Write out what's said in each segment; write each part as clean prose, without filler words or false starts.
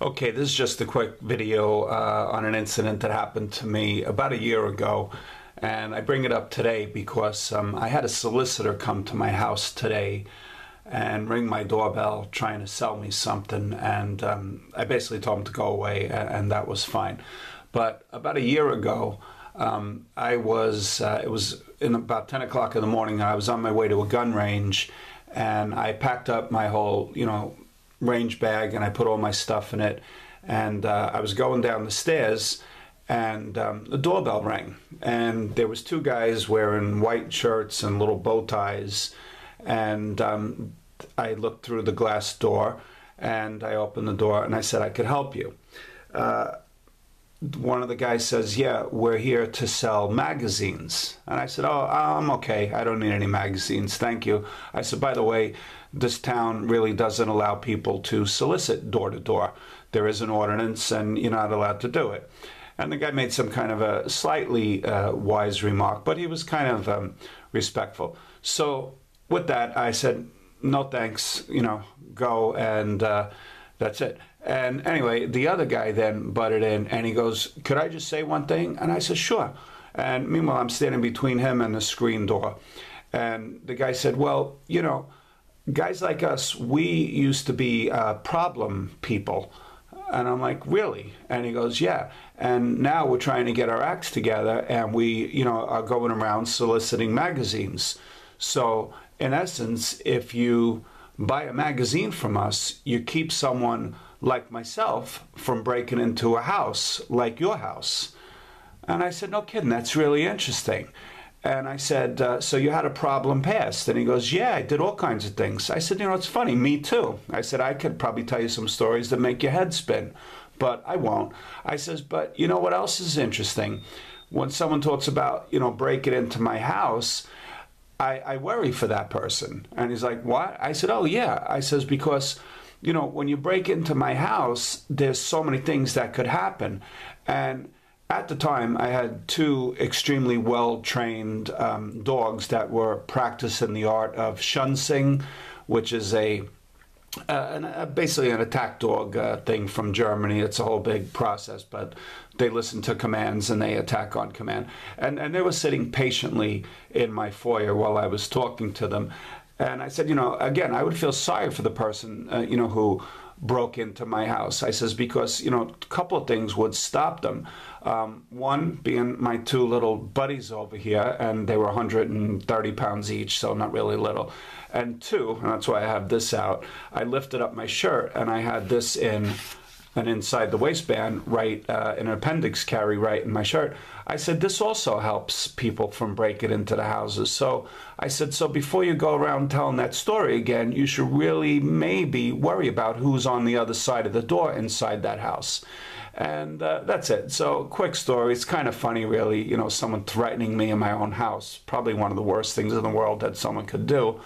Okay, this is just a quick video on an incident that happened to me about a year ago, and I bring it up today because I had a solicitor come to my house today and ring my doorbell trying to sell me something, and I basically told him to go away, and that was fine. But about a year ago, I was, it was in about 10 o'clock in the morning, I was on my way to a gun range, and I packed up my whole, range bag, and I put all my stuff in it, and I was going down the stairs, and the doorbell rang, and there was two guys wearing white shirts and little bow ties, and I looked through the glass door, and I opened the door, and I said, "I could help you." One of the guys says, "Yeah, we're here to sell magazines." And I said, "Oh, I'm okay. I don't need any magazines. Thank you." I said, "By the way, this town really doesn't allow people to solicit door to door. There is an ordinance and you're not allowed to do it." And the guy made some kind of a slightly wise remark, but he was kind of respectful. So with that, I said, "No, thanks, go," and that's it. And anyway, the other guy then butted in, and he goes, "Could I just say one thing?" And I said, "Sure." And meanwhile, I'm standing between him and the screen door. And the guy said, "Well, guys like us, we used to be problem people." And I'm like, "Really?" And he goes, "Yeah. And now we're trying to get our acts together, and we, are going around soliciting magazines. So in essence, if you buy a magazine from us, you keep someone like myself from breaking into a house like your house." And I said, "No kidding, that's really interesting." And I said, "So you had a problem past?" And he goes, "Yeah, I did all kinds of things." I said, "It's funny, me too." I said, "I could probably tell you some stories that make your head spin, but I won't." I says, "But you know what else is interesting? When someone talks about, breaking into my house, I worry for that person." And he's like, "What?" I said, "Oh, yeah." I says, "Because, when you break into my house, there's so many things that could happen." And at the time, I had two extremely well-trained dogs that were practicing the art of shunsing, which is basically an attack dog thing from Germany. It's a whole big process, but they listen to commands and they attack on command. And they were sitting patiently in my foyer while I was talking to them. And I said, again, I would feel sorry for the person, who broke into my house. I says, because, a couple of things would stop them. One being my two little buddies over here, and they were 130 pounds each, so not really little. And two, and that's why I have this out, I lifted up my shirt and I had this in an inside the waistband, right, an appendix carry right in my shirt. I said, this also helps people from breaking into the houses. So I said, so before you go around telling that story again, you should really maybe worry about who's on the other side of the door inside that house. And that's it. So quick story. It's kind of funny, really, someone threatening me in my own house. Probably one of the worst things in the world that someone could do.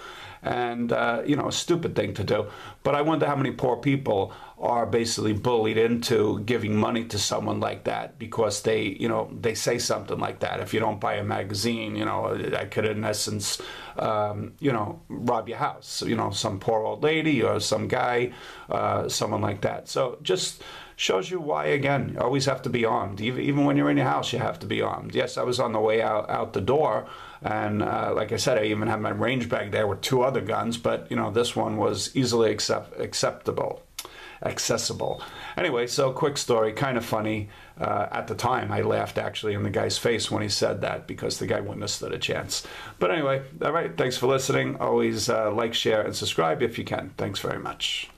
And, a stupid thing to do. But I wonder how many poor people are basically bullied into giving money to someone like that because they, they say something like that. If you don't buy a magazine, I could, in essence, rob your house. Some poor old lady or some guy, someone like that. So just shows you why, again, you always have to be armed. Even when you're in your house, you have to be armed. Yes, I was on the way out the door, and like I said, I even had my range bag there with two other guns, but, this one was easily accessible. Anyway, so quick story, kind of funny. At the time, I laughed, actually, in the guy's face when he said that because the guy wouldn't have stood a chance. But anyway, all right, thanks for listening. Always like, share, and subscribe if you can. Thanks very much.